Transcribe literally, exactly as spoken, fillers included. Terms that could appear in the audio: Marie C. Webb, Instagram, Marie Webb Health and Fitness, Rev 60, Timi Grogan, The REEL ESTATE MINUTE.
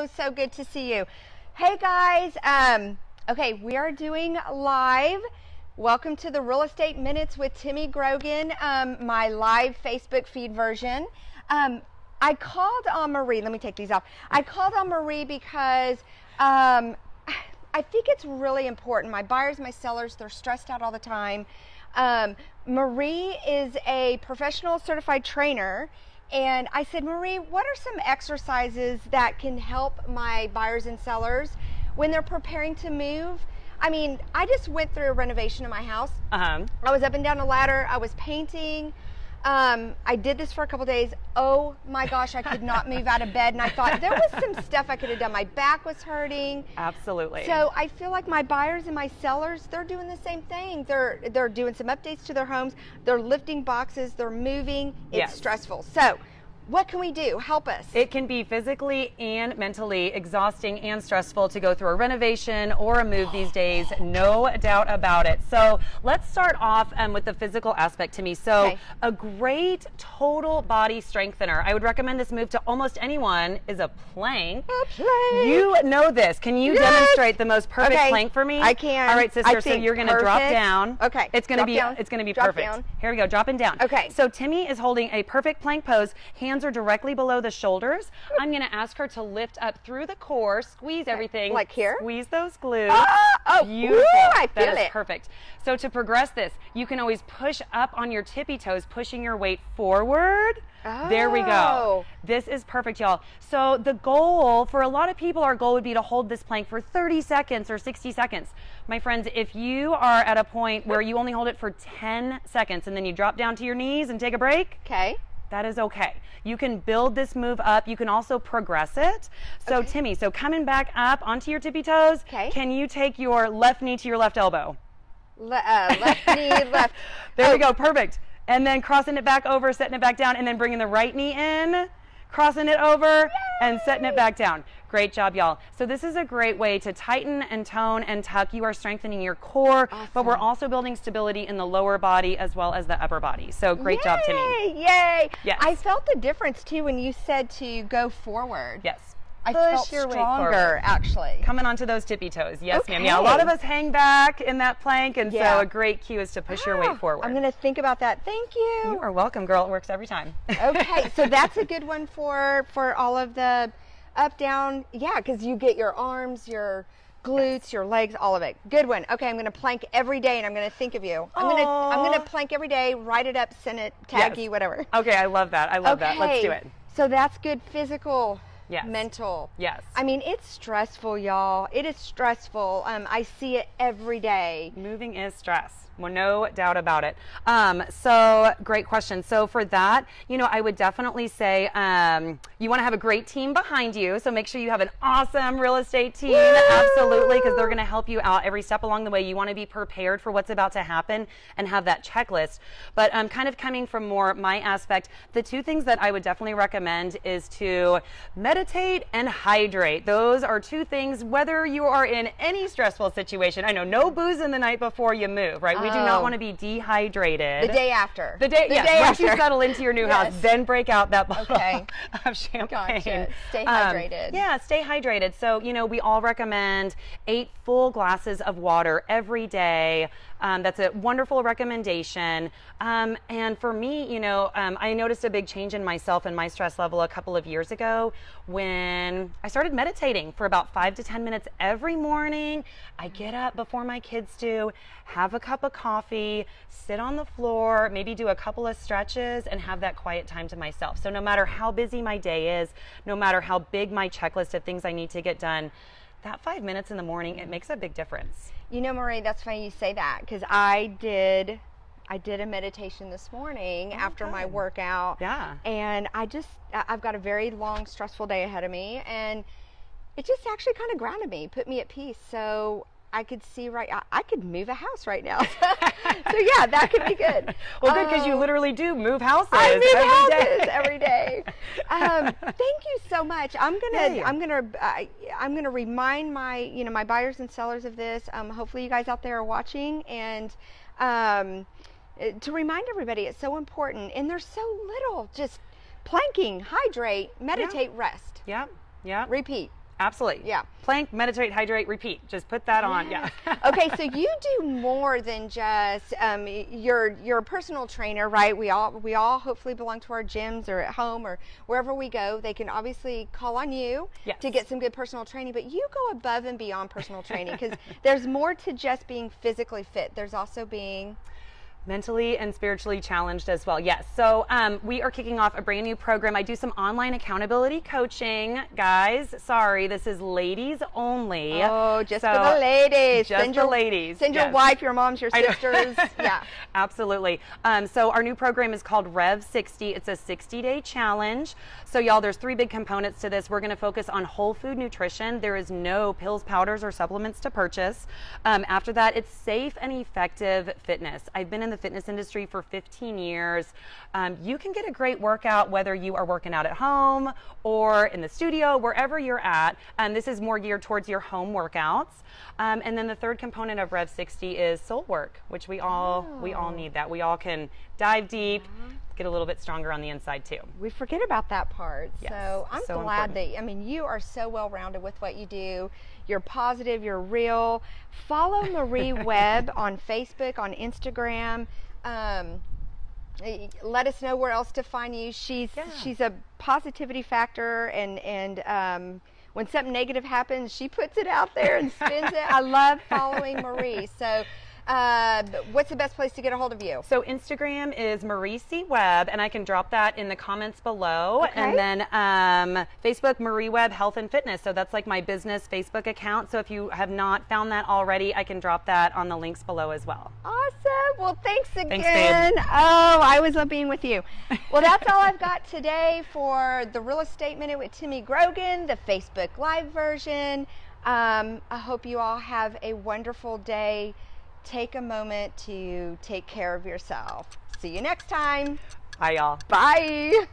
so, so good to see you. Hey guys, um, okay, we are doing live. Welcome to the Real Estate Minutes with Timi Grogan, um, my live Facebook feed version. Um, I called on Marie, let me take these off. I called on Marie because um, I think it's really important. My buyers, my sellers, they're stressed out all the time. Um, Marie is a professional certified trainer, and I said, Marie, what are some exercises that can help my buyers and sellers when they're preparing to move? I mean, I just went through a renovation in my house. Uh-huh. I was up and down a ladder. I was painting. Um, I did this for a couple days. Oh my gosh, I could not move out of bed. And I thought there was some stuff I could have done. My back was hurting. Absolutely. So I feel like my buyers and my sellers, they're doing the same thing. They're, they're doing some updates to their homes. They're lifting boxes. They're moving. It's yes. stressful. So what can we do? Help us. It can be physically and mentally exhausting and stressful to go through a renovation or a move these days. No doubt about it. So let's start off um, with the physical aspect to me. So okay. a great total body strengthener. I would recommend this move to almost anyone is a plank. A plank. You know this. Can you yes. demonstrate the most perfect okay. plank for me? I can. All right, sister. So you're going to drop down. Okay. It's going to be. Down. It's going to be drop perfect. Down. Here we go. Dropping down. Okay. So Timi is holding a perfect plank pose. Hands are directly below the shoulders. I'm going to ask her to lift up through the core, squeeze okay. everything. Like here? Squeeze those glutes. Oh, oh Beautiful. Ooh, I feel that is it. Perfect. So to progress this, you can always push up on your tippy toes, pushing your weight forward. Oh. There we go. This is perfect, y'all. So the goal for a lot of people, our goal would be to hold this plank for thirty seconds or sixty seconds. My friends, if you are at a point where you only hold it for ten seconds and then you drop down to your knees and take a break, okay. that is okay. You can build this move up. You can also progress it. So okay. Timi, so coming back up onto your tippy toes, okay. can you take your left knee to your left elbow? Le uh, left knee, left. There oh. we go, perfect. And then crossing it back over, setting it back down, and then bringing the right knee in, crossing it over, Yay! And setting it back down. Great job, y'all. So this is a great way to tighten and tone and tuck. You are strengthening your core, awesome. But we're also building stability in the lower body as well as the upper body. So great Yay! Job, Timi. Yay! Yes. I felt the difference, too, when you said to go forward. Yes. I Push felt your stronger, actually. Coming onto those tippy toes. Yes, okay. ma'am. Yeah, a lot of us hang back in that plank, and yeah. so a great cue is to push ah, your weight forward. I'm going to think about that. Thank you. You are welcome, girl. It works every time. Okay, so that's a good one for, for all of the up, down. Yeah, because you get your arms, your glutes, your legs, all of it. Good one. Okay, I'm going to plank every day, and I'm going to think of you. I'm going to I'm going to plank every day, write it up, send it, tag yes. you, whatever. Okay, I love that. I love okay. that. Let's do it. So that's good physical. Yes. Mental. Yes. I mean, it's stressful, y'all. It is stressful. Um, I see it every day. Moving is stress. Well, no doubt about it. Um, so great question. So for that, you know, I would definitely say um, you want to have a great team behind you. So make sure you have an awesome real estate team. Woo! Absolutely. Because they're going to help you out every step along the way. You want to be prepared for what's about to happen and have that checklist. But um, kind of coming from more my aspect, the two things that I would definitely recommend is to meditate and hydrate. Those are two things, whether you are in any stressful situation. I know, no booze in the night before you move, right? We do not want to be dehydrated. The day after. The day, the yes, day once after. You settle into your new yes. house, then break out that bottle okay. of champagne. Gotcha. Stay hydrated. Um, yeah, stay hydrated. So, you know, we all recommend eight full glasses of water every day. Um, that's a wonderful recommendation. Um, and for me, you know, um, I noticed a big change in myself and my stress level a couple of years ago when I started meditating for about five to ten minutes every morning. I get up before my kids do, have a cup of coffee, sit on the floor, maybe do a couple of stretches and have that quiet time to myself. So no matter how busy my day is, no matter how big my checklist of things I need to get done, that five minutes in the morning, it makes a big difference. You know, Marie, that's funny you say that because I did, I did a meditation this morning oh after God. my workout. Yeah. And I just, I've got a very long, stressful day ahead of me, and it just actually kind of grounded me, put me at peace. So I could see right, I, I could move a house right now. So yeah, that could be good. Well, good, because um, you literally do move houses. I move every houses day. every day. Um, thank you so much. I'm gonna, yeah. I'm gonna, uh, I'm gonna remind my, you know, my buyers and sellers of this. Um, hopefully, you guys out there are watching, and um, to remind everybody, it's so important. And there's so little. Just planking, hydrate, meditate, yeah. rest. Yeah, yeah. Repeat. Absolutely. Yeah. Plank, meditate, hydrate, repeat. Just put that on. Yeah. yeah. Okay, so you do more than just um, you're you're a personal trainer, right? We all we all hopefully belong to our gyms or at home or wherever we go. They can obviously call on you yes. to get some good personal training, but you go above and beyond personal training because there's more to just being physically fit. There's also being mentally and spiritually challenged as well. Yes. So um, we are kicking off a brand new program. I do some online accountability coaching, guys. Sorry, this is ladies only. Oh, just so, for the ladies. Just send your the ladies. Send yes. your wife, your moms, your sisters. yeah. Absolutely. Um, so our new program is called Rev sixty. It's a sixty day challenge. So y'all, there's three big components to this. We're going to focus on whole food nutrition. There is no pills, powders, or supplements to purchase. Um, after that, it's safe and effective fitness. I've been in the fitness industry for fifteen years. Um, you can get a great workout whether you are working out at home or in the studio, wherever you're at. And um, this is more geared towards your home workouts. Um, and then the third component of Rev sixty is soul work, which we all oh. we all need that. We all can dive deep, yeah. get a little bit stronger on the inside too. We forget about that part. Yes. So I'm so glad important. that I mean you are so well rounded with what you do. You're positive, you're real. Follow Marie Webb on Facebook, on Instagram. Um, let us know where else to find you. She's yeah. she's a positivity factor, and and um, when something negative happens, she puts it out there and spins it. I love following Marie. So. Uh, what's the best place to get a hold of you? So Instagram is Marie C. Webb, and I can drop that in the comments below. Okay. And then um, Facebook, Marie Webb Health and Fitness. So that's like my business Facebook account. So if you have not found that already, I can drop that on the links below as well. Awesome. Well, thanks again. Thanks, babe. Oh, I always love being with you. Well, that's all I've got today for the Real Estate Minute with Timi Grogan, the Facebook Live version. Um, I hope you all have a wonderful day. Take a moment to take care of yourself. See you next time. Bye, y'all. Bye.